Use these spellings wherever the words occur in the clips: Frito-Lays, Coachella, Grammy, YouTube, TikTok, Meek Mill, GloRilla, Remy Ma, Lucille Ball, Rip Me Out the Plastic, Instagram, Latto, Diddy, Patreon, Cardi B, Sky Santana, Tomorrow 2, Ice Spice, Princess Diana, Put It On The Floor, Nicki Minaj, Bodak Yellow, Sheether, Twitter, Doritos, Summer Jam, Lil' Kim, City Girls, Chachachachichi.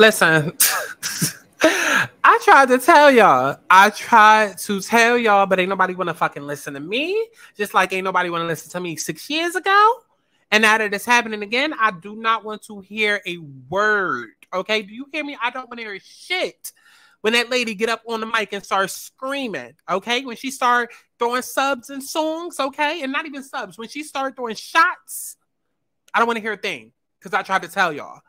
Listen, I tried to tell y'all, but ain't nobody want to fucking listen to me. Just like ain't nobody want to listen to me 6 years ago. And now that it's happening again, I do not want to hear a word. Okay? Do you hear me? I don't want to hear shit when that lady get up on the mic and start screaming. Okay? When she start throwing subs and songs. Okay? And not even subs. When she start throwing shots, I don't want to hear a thing. Because I tried to tell y'all.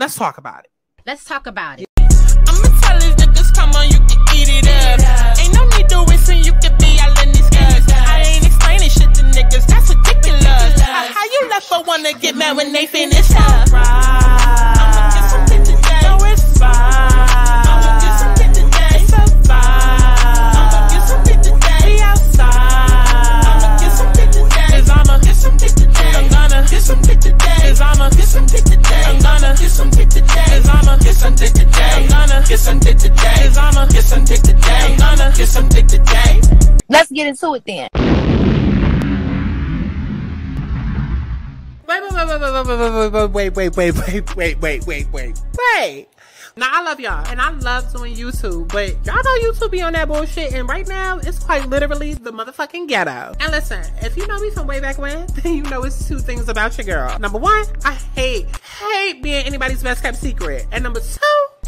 Let's talk about it. Let's talk about it. I'ma tell these niggas, come on, you can eat it up. Ain't no need to whistle, you can be all in these guys. I ain't explaining shit to niggas, that's ridiculous. How you left for one to get mad when they finish up? I'ma get some shit today. No, it's fine. I'ma get some shit today. It's a vibe. I'ma get some shit today. Be outside. I'ma get some shit today. 'Cause I'ma get some shit today. I'm gonna get some shit today. 'Cause I'ma get some shit today. I'm gonna get some shit today. 'Cause I'ma get some shit today. I'm gonna get some shit today. 'Cause I'ma get some shit today. I'm gonna get some shit today. Let's get into it then. Wait. Now I love y'all and I love doing YouTube, but y'all know YouTube be on that bullshit, and right now it's quite literally the motherfucking ghetto. And listen, if you know me from way back when, then you know it's two things about your girl. Number one, I hate being anybody's best kept secret. And number two,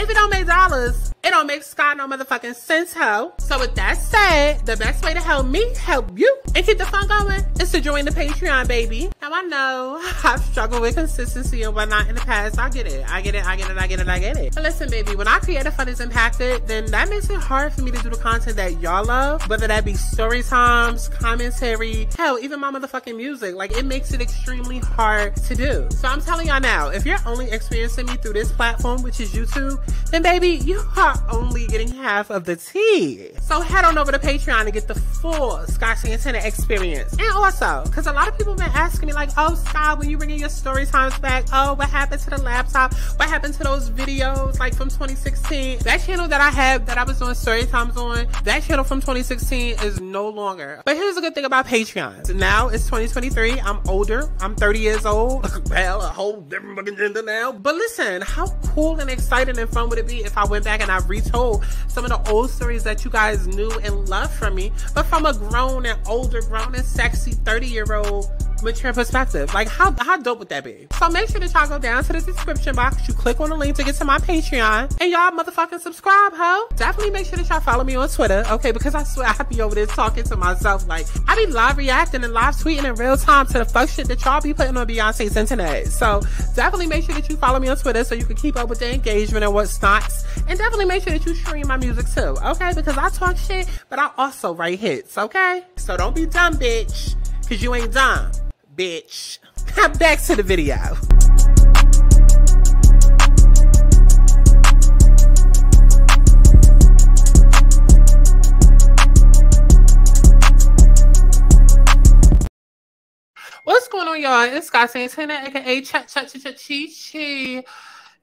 if it don't make dollars, it don't make Sky no motherfucking sense, hoe. So with that said, the best way to help me help you and keep the fun going is to join the Patreon, baby. Now I know I've struggled with consistency and whatnot in the past. I get it. But listen, baby, when I create a fun is impacted, then that makes it hard for me to do the content that y'all love, whether that be story times, commentary, hell, even my motherfucking music. Like, it makes it extremely hard to do. So I'm telling y'all now, if you're only experiencing me through this platform, which is YouTube, then baby, you are only getting half of the tea. So head on over to Patreon and get the full Sky Santana experience. And also, because a lot of people have been asking me like, oh Sky, when you bringing your story times back, oh, what happened to the laptop? What happened to those videos like from 2016? That channel that I have that I was doing story times on, that channel from 2016 is no longer. But here's a good thing about Patreon. So now it's 2023, I'm older, I'm 30 years old. Well, a whole different fucking gender now. But listen, how cool and exciting and fun would it be if I went back and I retold some of the old stories that you guys knew and loved from me, but from a grown and older, grown and sexy 30-year-old mature perspective? Like, how dope would that be? So make sure that y'all go down to the description box, you click on the link to get to my Patreon, and y'all motherfucking subscribe, ho. Definitely make sure that y'all follow me on Twitter, okay? Because I swear I be over there talking to myself. Like, I be live reacting and live tweeting in real time to the fuck shit that y'all be putting on Beyonce's internet. So definitely make sure that you follow me on Twitter so you can keep up with the engagement and what stocks, and definitely make sure that you stream my music too, okay? Because I talk shit, but I also write hits, okay? So don't be dumb, bitch, because you ain't dumb, bitch. Back to the video. What's going on, y'all? It's Sky Santana, aka Chachachachichi.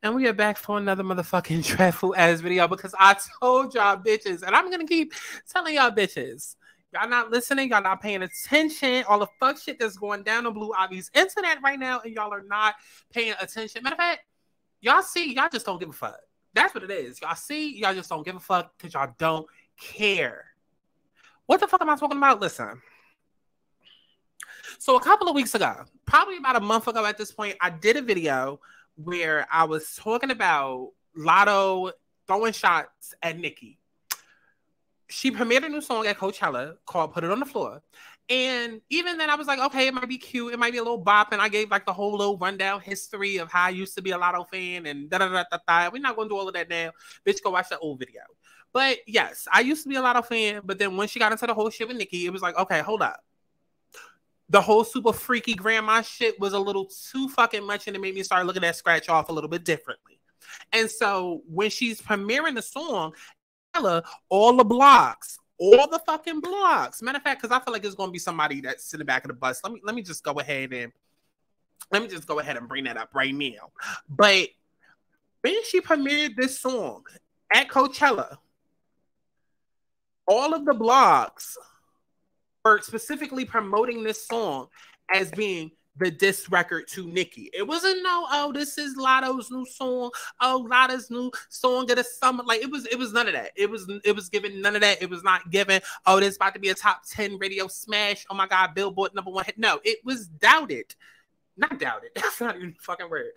And we are back for another motherfucking dreadful ass video, because I told y'all bitches, and I'm gonna keep telling y'all bitches. Y'all not listening, y'all not paying attention. All the fuck shit that's going down on Blue Ivy's internet right now, and y'all are not paying attention. Matter of fact, y'all see, y'all just don't give a fuck. That's what it is. Y'all see, y'all just don't give a fuck because y'all don't care. What the fuck am I talking about? Listen. So a couple of weeks ago, probably about a month ago at this point, I did a video where I was talking about Latto throwing shots at Nicki. She premiered a new song at Coachella called Put It On The Floor. And even then I was like, okay, it might be cute. It might be a little bop. And I gave like the whole little rundown history of how I used to be a Latto fan and da-da-da-da-da. We're not going to do all of that now. Bitch, go watch that old video. But yes, I used to be a Latto fan. But then when she got into the whole shit with Nicki, it was like, okay, hold up. The whole super freaky grandma shit was a little too fucking much, and it made me start looking at Scratch Off a little bit differently. And so when she's premiering the song, all the fucking blogs. Matter of fact, because I feel like it's gonna be somebody that's in the back of the bus. Let me just go ahead and bring that up right now. But when she premiered this song at Coachella, all of the blogs were specifically promoting this song as being the diss record to Nicki. It wasn't no, oh, this is Latto's new song. Oh, Latto's new song of the summer. Like it was none of that. It was given none of that. It was not given, oh, this is about to be a top 10 radio smash. Oh my God, Billboard #1 hit. No, it was doubted. Not doubted. That's not even a fucking word.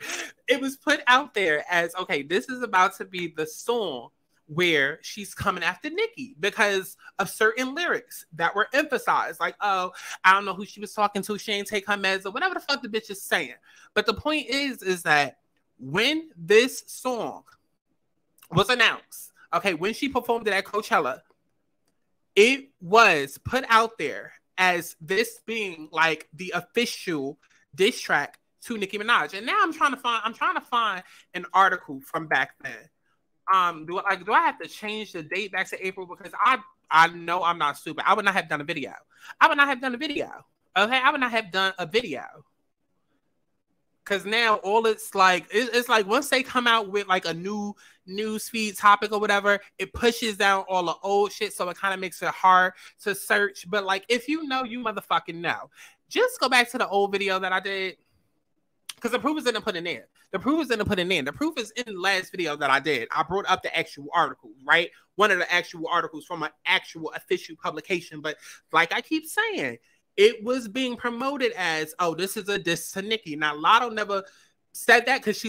It was put out there as, okay, this is about to be the song where she's coming after Nicki because of certain lyrics that were emphasized. Like, oh, I don't know who she was talking to. She ain't take her meds or whatever the fuck the bitch is saying. But the point is that when this song was announced, okay, when she performed it at Coachella, it was put out there as this being like the official diss track to Nicki Minaj. And now I'm trying to find an article from back then. Do I have to change the date back to April? Because I know I'm not stupid. I would not have done a video. Okay, I would not have done a video. Because now all it's like, it's like once they come out with like a new newsfeed topic or whatever, it pushes down all the old shit. So it kind of makes it hard to search. But like, if you know, you motherfucking know. Just go back to the old video that I did. Because the proof is in the pudding in. The proof is in the last video that I did. I brought up the actual article, right? One of the actual articles from an actual official publication. But like I keep saying, it was being promoted as, oh, this is a diss to Nicki. Now, Latto never said that because she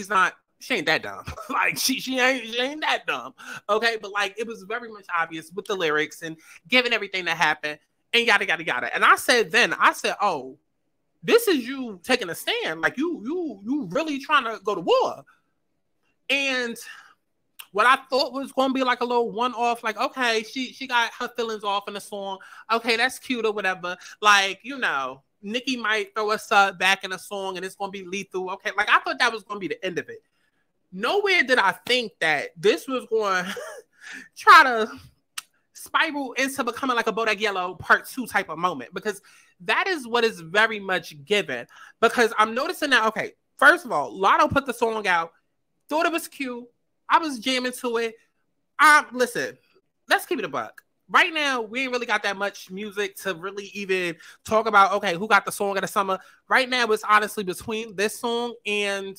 ain't that dumb. Like, she ain't that dumb. Okay? But like, it was very much obvious with the lyrics and given everything that happened and yada, yada, yada. And I said, oh, this is you taking a stand. Like you really trying to go to war. And what I thought was going to be like a little one-off, like, okay, she got her feelings off in the song. Okay, that's cute or whatever. Like, you know, Nicki might throw a sub back in a song and it's going to be lethal. Okay, like I thought that was going to be the end of it. Nowhere did I think that this was going to try to spiral into becoming like a Bodak Yellow Part 2 type of moment, because that is what is very much given. Because I'm noticing now, okay, first of all, Latto put the song out, thought it was cute. I was jamming to it. Listen, let's keep it a buck. Right now, we ain't really got that much music to really even talk about, okay, who got the song of the summer. Right now, it's honestly between this song and,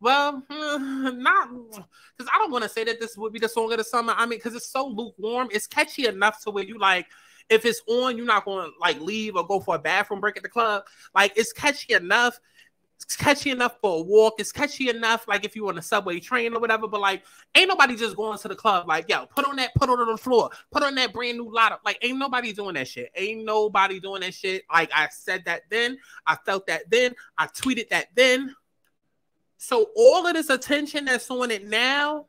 well, not, because I don't want to say that this would be the song of the summer. I mean, because it's so lukewarm. It's catchy enough to where you like, if it's on, you're not going to like leave or go for a bathroom break at the club. Like, it's catchy enough. It's catchy enough for a walk. It's catchy enough, like if you're on a subway train or whatever. But like, ain't nobody just going to the club like, yo, put on the floor, put on that brand new Latto. Like, ain't nobody doing that shit. Like, I said that then. I felt that then. I tweeted that then. So all of this attention that's on it now,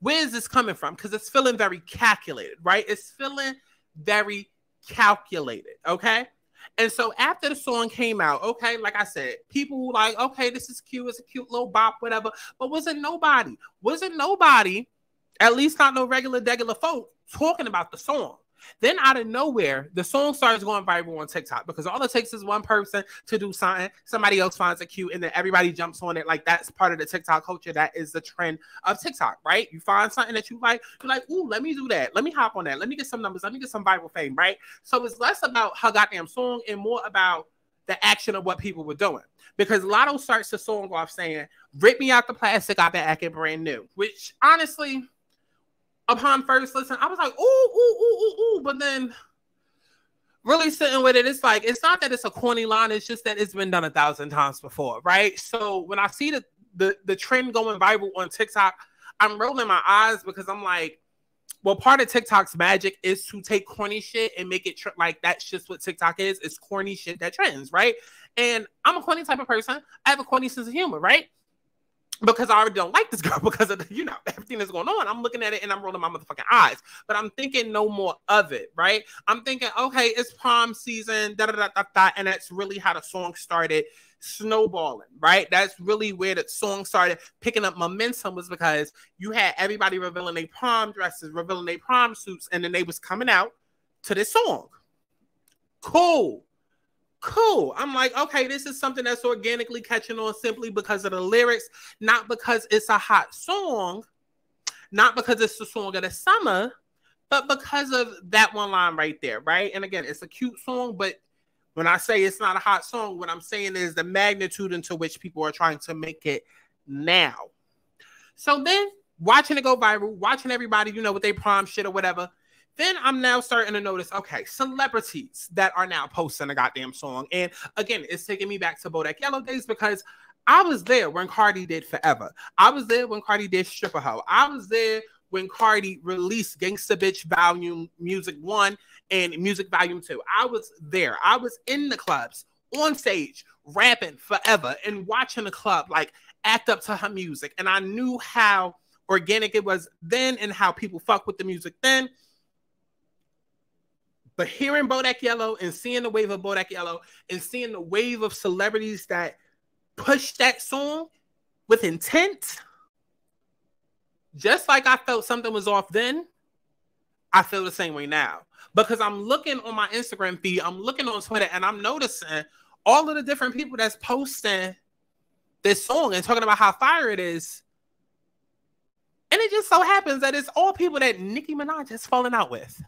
where is this coming from? Because it's feeling very calculated, right? It's feeling very calculated, okay? And so after the song came out, okay, like I said, people were like, okay, this is cute. It's a cute little bop, whatever. But wasn't nobody, at least not no regular folk, talking about the song. Then out of nowhere, the song starts going viral on TikTok, because all it takes is one person to do something. Somebody else finds it cute, and then everybody jumps on it. Like, that's part of the TikTok culture. That is the trend of TikTok, right? You find something that you like, you're like, ooh, let me do that. Let me hop on that. Let me get some numbers. Let me get some viral fame, right? So it's less about her goddamn song and more about the action of what people were doing. Because Latto starts the song off saying, rip me out the plastic, I've been acting brand new. Which, honestly, upon first listen, I was like, ooh. But then really sitting with it, it's like, it's not that it's a corny line. It's just that it's been done 1,000 times before, right? So when I see the trend going viral on TikTok, I'm rolling my eyes, because I'm like, well, part of TikTok's magic is to take corny shit and make it like, that's just what TikTok is. It's corny shit that trends, right? And I'm a corny type of person. I have a corny sense of humor, right? Because I already don't like this girl because of, you know, everything that's going on. I'm looking at it and I'm rolling my motherfucking eyes. But I'm thinking no more of it, right? I'm thinking, okay, it's prom season, da-da-da-da-da, and that's really how the song started snowballing, right? That's really where the song started picking up momentum, was because you had everybody revealing their prom dresses, revealing their prom suits, and then they was coming out to this song. Cool. I'm like, okay, this is something that's organically catching on simply because of the lyrics, not because it's a hot song, not because it's the song of the summer, but because of that one line right there, right? And again, it's a cute song, but When I say it's not a hot song, what I'm saying is the magnitude into which people are trying to make it now. So then watching it go viral, watching everybody, you know, with their prom shit or whatever. Then I'm now starting to notice, okay, celebrities that are now posting a goddamn song. And again, it's taking me back to Bodak Yellow days because I was there when Cardi did Forever. I was there when Cardi did Stripper Hoe. I was there when Cardi released Gangsta Bitch Volume Music 1 and Music Volume 2. I was there. I was in the clubs, on stage, rapping Forever and watching the club like act up to her music. And I knew how organic it was then and how people fuck with the music then. But hearing Bodak Yellow and seeing the wave of Bodak Yellow and seeing the wave of celebrities that push that song with intent, just like I felt something was off then, I feel the same way now. Because I'm looking on my Instagram feed, I'm looking on Twitter, and I'm noticing all of the different people that's posting this song and talking about how fire it is. And it just so happens that it's all people that Nicki Minaj has fallen out with.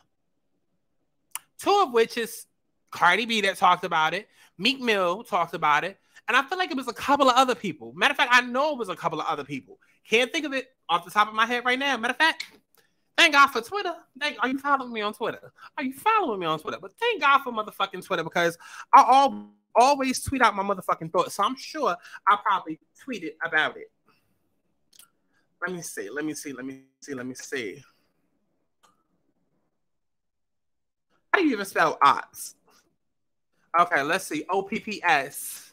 Two of which is Cardi B that talked about it. Meek Mill talked about it. And I feel like it was a couple of other people. Matter of fact, I know it was a couple of other people. Can't think of it off the top of my head right now. Matter of fact, thank God for Twitter. Are you following me on Twitter? Are you following me on Twitter? But thank God for motherfucking Twitter because I always tweet out my motherfucking thoughts. So I'm sure I probably tweeted about it. Let me see. How do you even spell ops? Okay, let's see. O-P-P-S.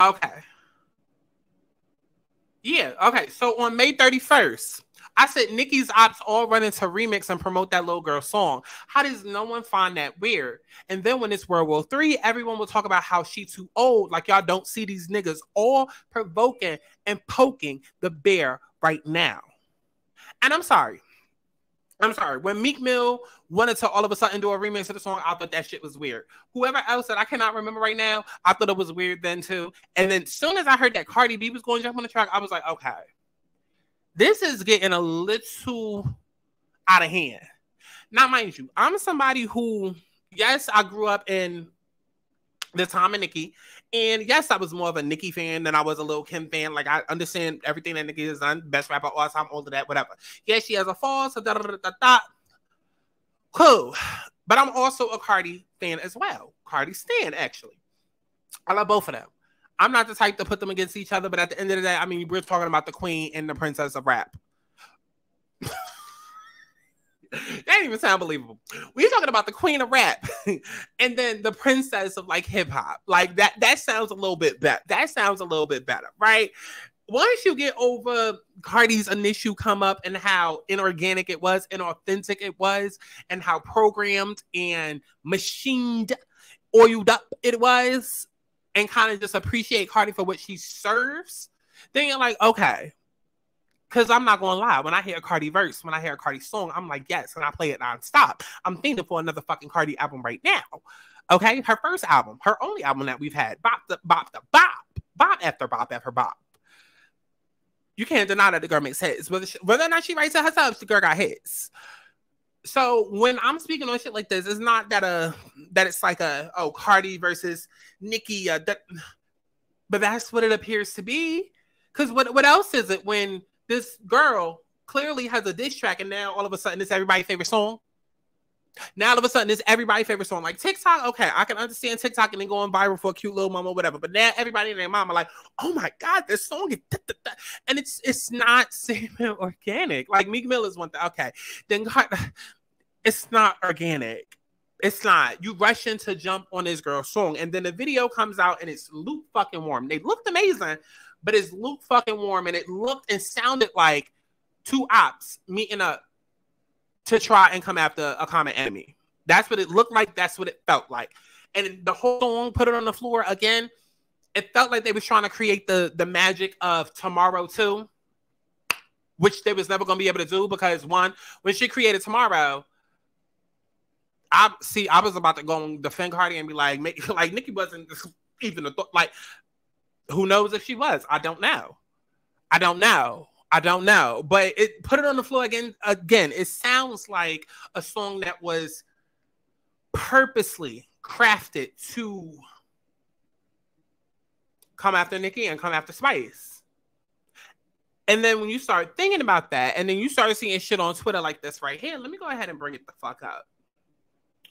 Okay. Yeah, okay. So on May 31st, I said Nicki's ops all run into remix and promote that little girl song. How does no one find that weird? And then when it's World War III, everyone will talk about how she too old. Like y'all don't see these niggas all provoking and poking the bear right now. And I'm sorry. When Meek Mill wanted to all of a sudden do a remix of the song, I thought that shit was weird. Whoever else that I cannot remember right now, I thought it was weird then too. And then as soon as I heard that Cardi B was going to jump on the track, I was like, okay, this is getting a little out of hand. Now, mind you, I'm somebody who, yes, I grew up in the time of Nicki. And yes, I was more of a Nicki fan than I was a Lil' Kim fan. Like, I understand everything that Nicki has done. Best rapper all time, all of that, whatever. Yeah, she has a fall, so da-da-da-da-da. Cool. But I'm also a Cardi fan as well. Cardi stan, actually. I love both of them. I'm not the type to put them against each other, but at the end of the day, I mean, we're talking about the queen and the princess of rap. That didn't even sound believable. We're talking about the queen of rap and then the princess of like hip hop. Like that sounds a little bit better. That sounds a little bit better, right? Once you get over Cardi's initial come up and how inorganic it was, inauthentic it was, and how programmed and machined, oiled up it was, and kind of just appreciate Cardi for what she serves, then you're like, okay. Because I'm not going to lie, when I hear a Cardi verse, when I hear a Cardi song, I'm like, yes, and I play it nonstop. I'm thinking for another fucking Cardi album right now. Okay? Her first album, her only album that we've had, bop after bop. You can't deny that the girl makes hits. Whether or not she writes it herself, the girl got hits. So when I'm speaking on shit like this, it's not that it's like a, oh, Cardi versus Nicki. But that's what it appears to be. Because what else is it when this girl clearly has a diss track and now all of a sudden it's everybody's favorite song? Now all of a sudden it's everybody's favorite song. Like TikTok, okay, I can understand TikTok and then going viral for a cute little mama, whatever. But now everybody and their mama like, oh my God, this song is da, da, da. And it's not organic. Like Meek Mill is one thing. Okay, then God, it's not organic. It's not. You rushing to jump on this girl's song and then the video comes out and it's Luke fucking warm. They looked amazing. But it's Luke fucking warm, and it looked and sounded like two ops meeting up to try and come after a common enemy. That's what it looked like. That's what it felt like. And the whole song, Put It On The Floor, again, it felt like they was trying to create the magic of Tomorrow 2, which they was never going to be able to do because, one, when she created Tomorrow, I was about to go and defend Cardi and be like, Nicki wasn't even a thought. Like, who knows if she was? I don't know. But it Put It On The Floor again. It sounds like a song that was purposely crafted to come after Nicki and come after Spice. And then when you start thinking about that, and then you start seeing shit on Twitter like this right here, let me go ahead and bring it the fuck up.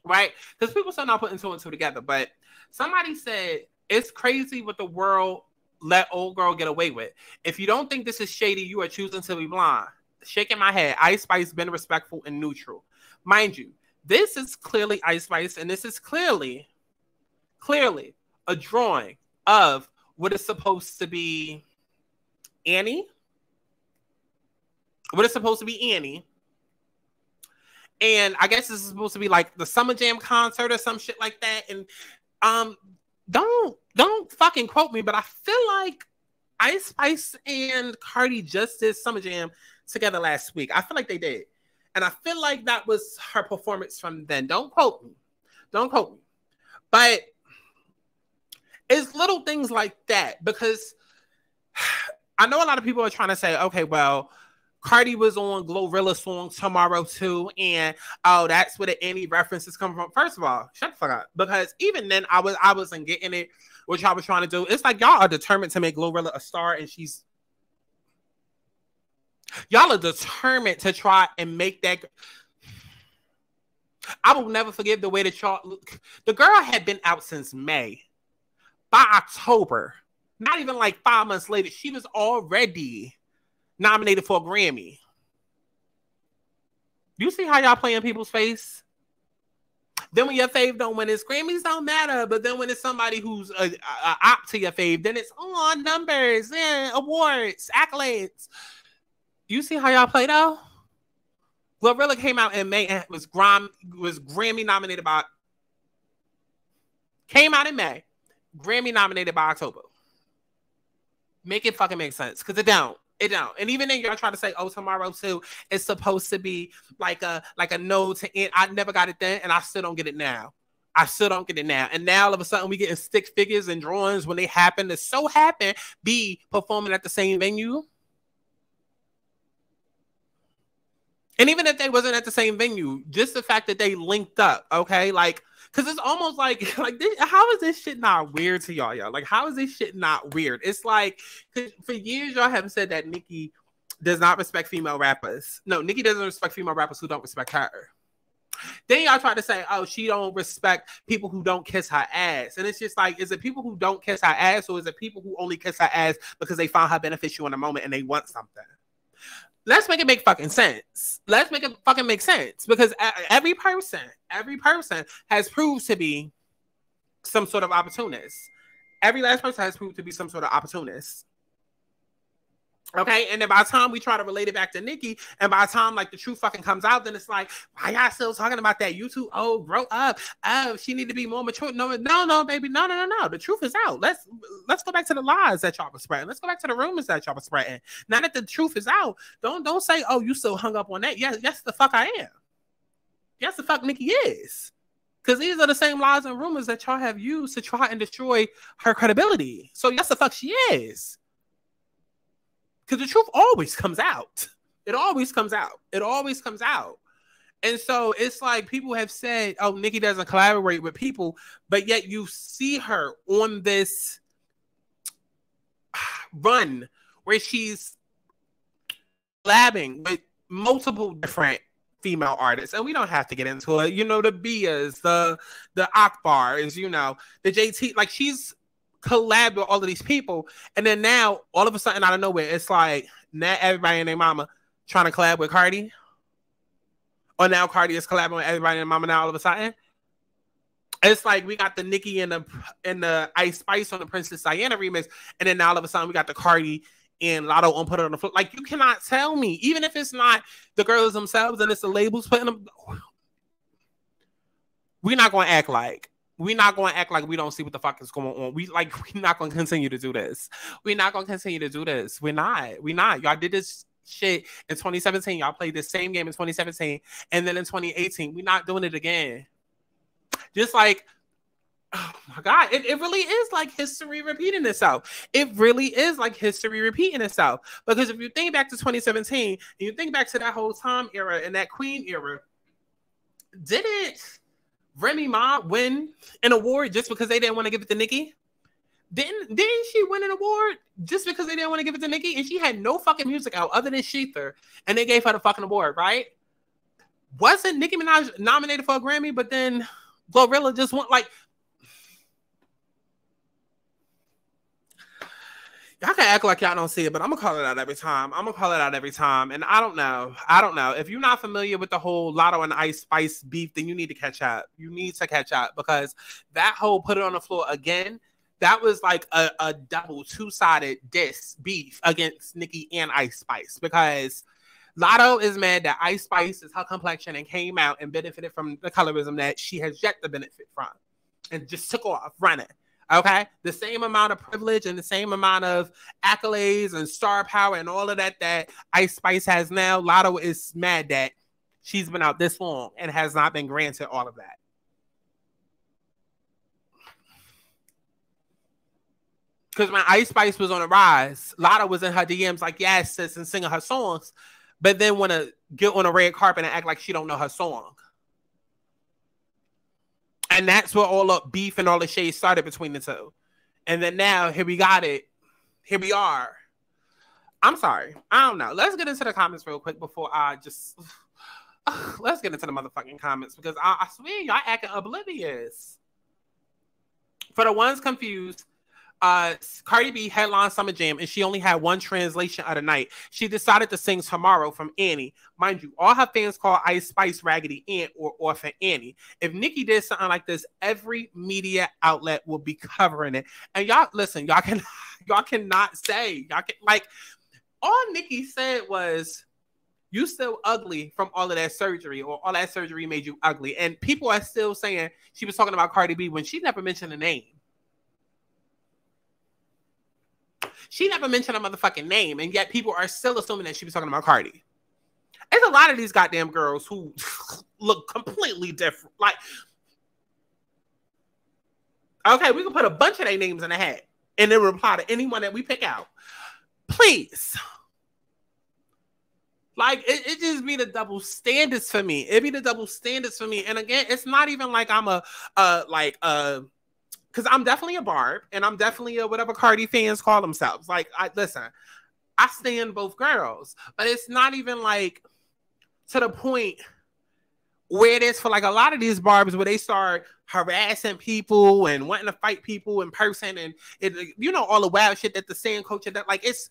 Right? Because people still not putting two and two together. But somebody said, it's crazy what the world let old girl get away with. If you don't think this is shady, you are choosing to be blind. Shaking my head. Ice Spice been respectful and neutral. Mind you, this is clearly Ice Spice, and this is clearly a drawing of what is supposed to be Annie. What is supposed to be Annie. And I guess this is supposed to be like the Summer Jam concert or some shit like that. And don't fucking quote me, but I feel like Ice Spice and Cardi just did Summer Jam together last week. I feel like they did. And I feel like that was her performance from then. Don't quote me. Don't quote me. But it's little things like that, because I know a lot of people are trying to say, okay, well, Cardi was on GloRilla's song Tomorrow 2, and oh, that's where the Annie references come from. First of all, shut the fuck up. Because even then, I wasn't getting it, what y'all was trying to do. It's like y'all are determined to make GloRilla a star, and she's... Y'all are determined to try and make that... I will never forgive the way that y'all... Look, the girl had been out since May. By October, not even like 5 months later, she was already nominated for a Grammy. You see how y'all play in people's face? Then when your fave don't win, it's Grammys don't matter. But then when it's somebody who's a op to your fave, then it's on numbers, awards, accolades. You see how y'all play though? GloRilla came out in May and was Grammy nominated by... Came out in May, Grammy nominated by October. Make it fucking make sense, because it don't. It don't. And even then, y'all try to say, oh, Tomorrow 2 is supposed to be like a nod to end. I never got it then, and I still don't get it now. I still don't get it now. And now all of a sudden we getting stick figures and drawings when they happen to so happen be performing at the same venue. And even if they wasn't at the same venue, just the fact that they linked up, okay? Like, because it's almost like this, how is this shit not weird to y'all, y'all? Like, how is this shit not weird? It's like, for years, y'all have said that Nicki does not respect female rappers. No, Nicki doesn't respect female rappers who don't respect her. Then y'all try to say, oh, she don't respect people who don't kiss her ass. And it's just like, is it people who don't kiss her ass, or is it people who only kiss her ass because they found her beneficial in a moment and they want something? Let's make it make fucking sense. Let's make it fucking make sense, because every person has proved to be some sort of opportunist. Every last person has proved to be some sort of opportunist. Okay, and then by the time we try to relate it back to Nicki, and by the time like the truth fucking comes out, then it's like, why y'all still talking about that? You two, oh, grow up. Oh, she need to be more mature. No, baby, no. The truth is out. Let's go back to the lies that y'all were spreading. Let's go back to the rumors that y'all were spreading. Now that the truth is out, don't say, oh, you still hung up on that. Yes, the fuck I am. Yes, the fuck Nicki is. Because these are the same lies and rumors that y'all have used to try and destroy her credibility. So yes, the fuck she is. Because the truth always comes out. It always comes out. It always comes out. And so it's like people have said, oh, Nicki doesn't collaborate with people, but yet you see her on this run where she's collabing with multiple different female artists. And we don't have to get into it. You know, the Bias, the Akbars, you know, the JT. Like, she's collab with all of these people, and then now all of a sudden out of nowhere it's like now everybody and their mama trying to collab with Cardi, or now Cardi is collabing with everybody and their mama now all of a sudden. It's like we got the Nicki and the Ice Spice on the Princess Diana remix, and then now all of a sudden we got the Cardi and Latto on Put It On The Floor. Like, you cannot tell me, even if it's not the girls themselves and it's the labels putting them, we're not going to act like we don't see what the fuck is going on. We're not going to continue to do this. We're not. Y'all did this shit in 2017. Y'all played this same game in 2017. And then in 2018, we're not doing it again. Just like, oh my God. It really is like history repeating itself. It really is like history repeating itself. Because if you think back to 2017, and you think back to that whole Tom era and that Queen era, did it... Remy Ma win an award just because they didn't want to give it to Nicki? Didn't she win an award just because they didn't want to give it to Nicki? And she had no fucking music out other than Sheether, and they gave her the fucking award, right? Wasn't Nicki Minaj nominated for a Grammy, but then GloRilla just went like... Y'all can act like y'all don't see it, but I'm going to call it out every time. I'm going to call it out every time. And I don't know. I don't know. If you're not familiar with the whole Latto and Ice Spice beef, then you need to catch up. You need to catch up, because that whole Put It On The Floor again, that was like a double two-sided diss beef against Nicki and Ice Spice, because Latto is mad that Ice Spice is her complexion and came out and benefited from the colorism that she has yet to benefit from and just took off running. Okay, the same amount of privilege and the same amount of accolades and star power and all of that that Ice Spice has now, Latto is mad that she's been out this long and has not been granted all of that. Because when Ice Spice was on the rise, Latto was in her DMs like, yes, sis, and singing her songs, but then want to get on a red carpet and act like she don't know her song. And that's where all the beef and all the shade started between the two. And then now, here we got it. Here we are. I'm sorry. I don't know. Let's get into the comments real quick before I just... Let's get into the motherfucking comments, because I swear y'all acting oblivious. For the ones confused, Cardi B headlined Summer Jam and she only had one translation of the night. She decided to sing Tomorrow from Annie. Mind you, all her fans call Ice Spice Raggedy Ant or Orphan Annie. If Nicki did something like this, every media outlet will be covering it. And y'all, listen, y'all cannot say, y'all can, like, all Nicki said was, you still ugly from all of that surgery, or all that surgery made you ugly. And people are still saying she was talking about Cardi B when she never mentioned the name. She never mentioned a motherfucking name, and yet people are still assuming that she was talking about Cardi. There's a lot of these goddamn girls who look completely different. Like, okay, we can put a bunch of their names in a hat and then reply to anyone that we pick out. Please. Like, it just be the double standards for me. It be the double standards for me. And again, it's not even like I'm because I'm definitely a Barb, and I'm definitely a whatever Cardi fans call themselves. Like, listen, I stand both girls, but it's not even like to the point where it is for like a lot of these Barbs where they start harassing people and wanting to fight people in person, and it, you know, all the wild shit that the sand culture does. Like, it's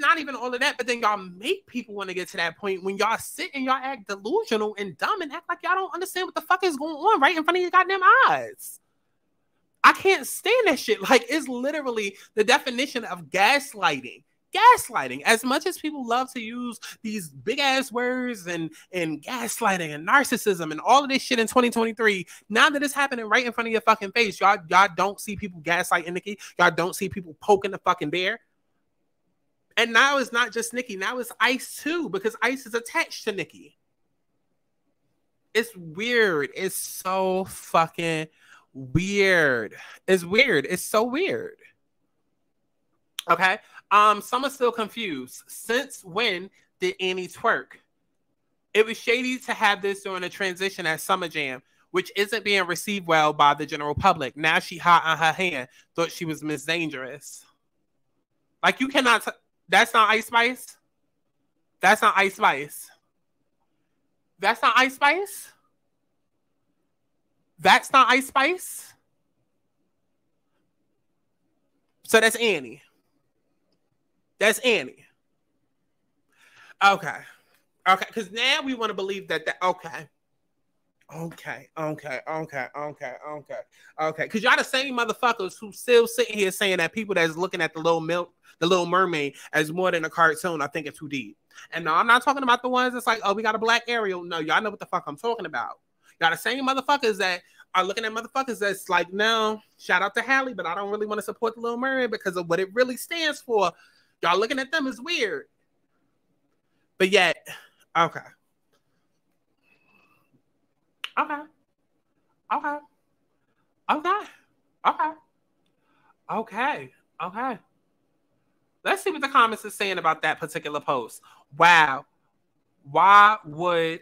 not even all of that, but then y'all make people want to get to that point when y'all sit and y'all act delusional and dumb and act like y'all don't understand what the fuck is going on right in front of your goddamn eyes. I can't stand that shit. Like, it's literally the definition of gaslighting. Gaslighting. As much as people love to use these big-ass words and gaslighting and narcissism and all of this shit in 2023, now that it's happening right in front of your fucking face, y'all don't see people gaslighting Nicki. Y'all don't see people poking the fucking bear. And now it's not just Nicki. Now it's Ice, too, because Ice is attached to Nicki. It's weird. It's so fucking... weird. It's so weird. Okay. Some are still confused. Since when did Annie twerk? It was shady to have this during a transition at Summer Jam, which isn't being received well by the general public. Now she hot on her hand. Thought she was Miss Dangerous. Like, you cannot. That's not Ice Spice. That's not Ice Spice. That's not Ice Spice. That's not Ice Spice. So that's Annie. That's Annie. Okay. Okay. Because now we want to believe that okay. Okay. Okay. Okay. Okay. Okay. Okay. Because y'all the same motherfuckers who still sitting here saying that people that's looking at the Little Mermaid as more than a cartoon, I think it's too deep. And no, I'm not talking about the ones that's like, oh, we got a black Ariel. No, y'all know what the fuck I'm talking about. Y'all the same motherfuckers that are looking at motherfuckers that's like, no, shout out to Hallie, but I don't really want to support the Little Mermaid because of what it really stands for. Y'all looking at them is weird. But yet, okay. Okay. Okay. Okay. Okay. Okay. Okay. Let's see what the comments are saying about that particular post. Wow. Why would...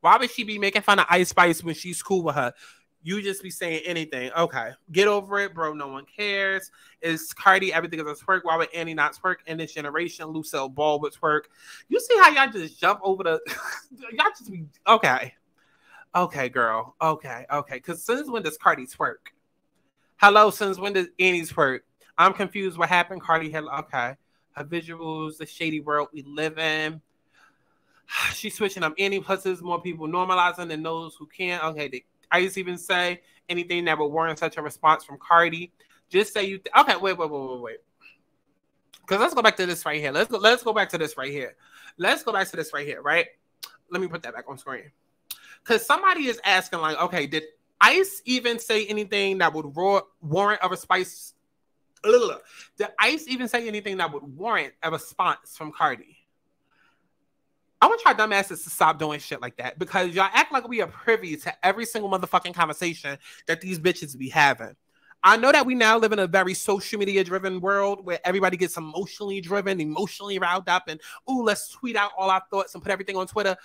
Why would she be making fun of Ice Spice when she's cool with her? You just be saying anything. Okay, get over it, bro. No one cares. It's Cardi. Everything is a twerk. Why would Annie not twerk in this generation? Lucille Ball would twerk. You see how y'all just jump over the... y'all just be... Okay. Okay, girl. Okay, okay. Because since when does Cardi twerk? Hello, since when does Annie twerk? I'm confused. What happened? Cardi, hello. Okay. Her visuals, the shady world we live in. She's switching up Annie pluses. More people normalizing than those who can. Okay, they... I just even say anything that would warrant such a response from Cardi. Just say you... okay, wait. Because let's go back to this right here. Let's go back to this right here, right? Let me put that back on screen. Because somebody is asking, like, okay, did Ice even say anything that would warrant a response? Did Ice even say anything that would warrant a response from Cardi? I want y'all dumbasses to stop doing shit like that, because y'all act like we are privy to every single motherfucking conversation that these bitches be having. I know that we now live in a very social media-driven world where everybody gets emotionally driven, emotionally riled up, and, ooh, let's tweet out all our thoughts and put everything on Twitter.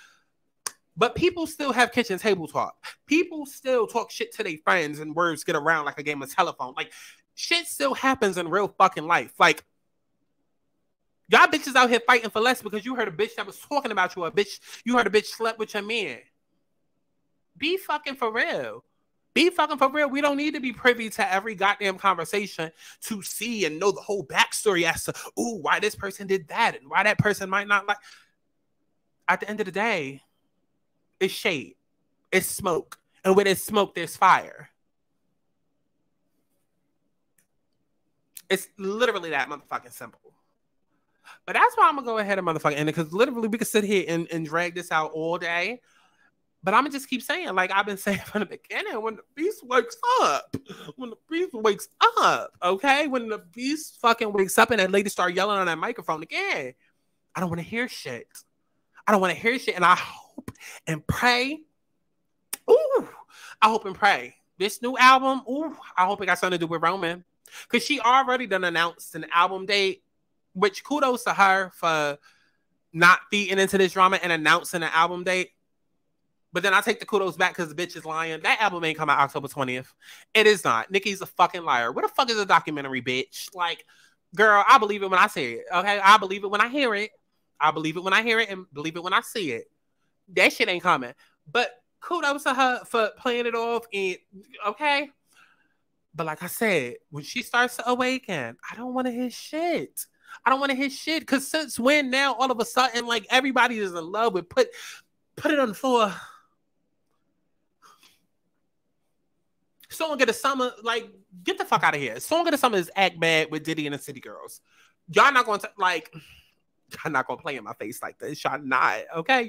But people still have kitchen table talk. People still talk shit to their friends, and words get around like a game of telephone. Like, shit still happens in real fucking life. Like, y'all bitches out here fighting for less because you heard a bitch that was talking about you, or a bitch, you heard a bitch slept with your man. Be fucking for real. Be fucking for real. We don't need to be privy to every goddamn conversation to see and know the whole backstory as to, ooh, why this person did that and why that person might not like. At the end of the day, it's shade. It's smoke. And when there's smoke, there's fire. It's literally that motherfucking simple. But that's why I'm going to go ahead and motherfucking end it, because literally we could sit here and drag this out all day. But I'm going to just keep saying, like I've been saying from the beginning, when the beast wakes up, okay? When the beast fucking wakes up and that lady start yelling on that microphone again, I don't want to hear shit. And I hope and pray. Ooh, I hope and pray. This new album, ooh, I hope it got something to do with Roman, because she already done announced an album date. Which, kudos to her for not feeding into this drama and announcing an album date. But then I take the kudos back because the bitch is lying. That album ain't come out October 20th. It is not. Nicki's a fucking liar. What the fuck is a documentary, bitch? Like, girl, I believe it when I see it, okay? I believe it when I hear it. I believe it when I hear it, and believe it when I see it. That shit ain't coming. But kudos to her for playing it off, and okay? But like I said, when she starts to awaken, I don't want to hear shit. Because since when now, all of a sudden, like, everybody is in love with put it on the floor. Song of the Summer, like, get the fuck out of here. Song of the Summer is Act Bad with Diddy and the City Girls. Y'all not going to, like, y'all not going to play in my face like this. Y'all not, okay?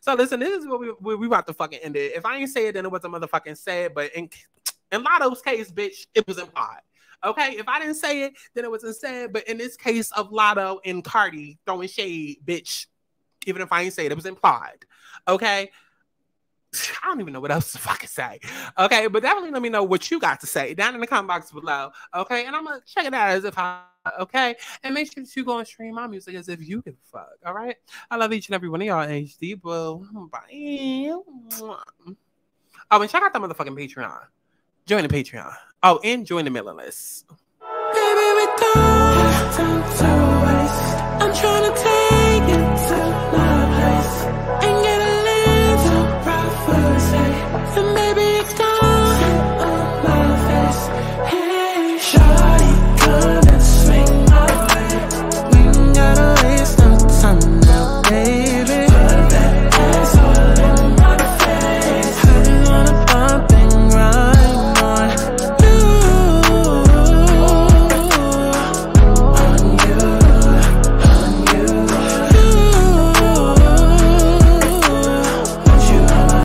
So, listen, this is what we about to fucking end it. If I ain't say it, then it wasn't motherfucking said, but in Latto's case, bitch, it was implied. Okay, if I didn't say it, then it was instead. But in this case of Latto and Cardi throwing shade, bitch, even if I ain't say it, it was implied. Okay, I don't even know what else to fucking say. Okay, but definitely let me know what you got to say down in the comment box below. Okay, and I'm gonna check it out as if I, okay, and make sure that you go and stream my music as if you give a fuck. All right, I love each and every one of y'all. HD, boo. Bye. Oh, and check out that motherfucking Patreon. Join the Patreon. Oh, and join the mailing list. Baby, we